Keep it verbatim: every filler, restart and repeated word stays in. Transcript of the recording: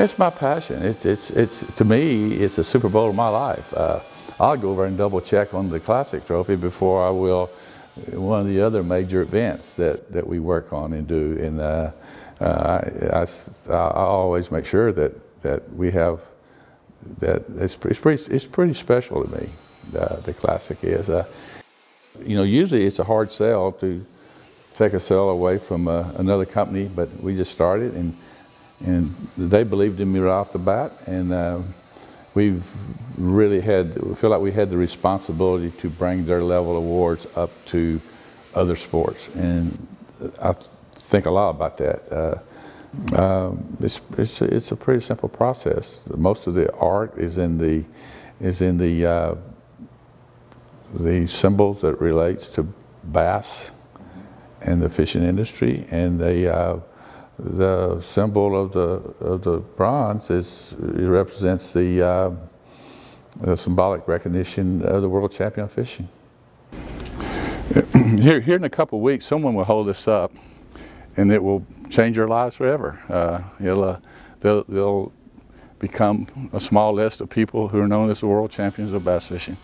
It's my passion. It's, it's, it's, to me, it's the Super Bowl of my life. Uh, I'll go over and double check on the Classic Trophy before I will one of the other major events that, that we work on and do. And uh, uh, I, I, I always make sure that, that we have, that it's, it's, pretty, it's pretty special to me, uh, the Classic is. Uh, you know, usually it's a hard sell to take a sell away from uh, another company, but we just started and, and they believed in me right off the bat. And uh, we've really had, we feel like we had the responsibility to bring their level awards up to other sports. And I think a lot about that. Uh, uh, it's, it's, a, it's a pretty simple process. Most of the art is in the, is in the, uh, the symbols that relates to bass and the fishing industry, and the uh, the symbol of the of the bronze is it represents the, uh, the symbolic recognition of the world champion of fishing. Here, here in a couple of weeks, someone will hold this up, and it will change their lives forever. Uh, it'll uh, they'll, they'll become a small list of people who are known as the world champions of bass fishing.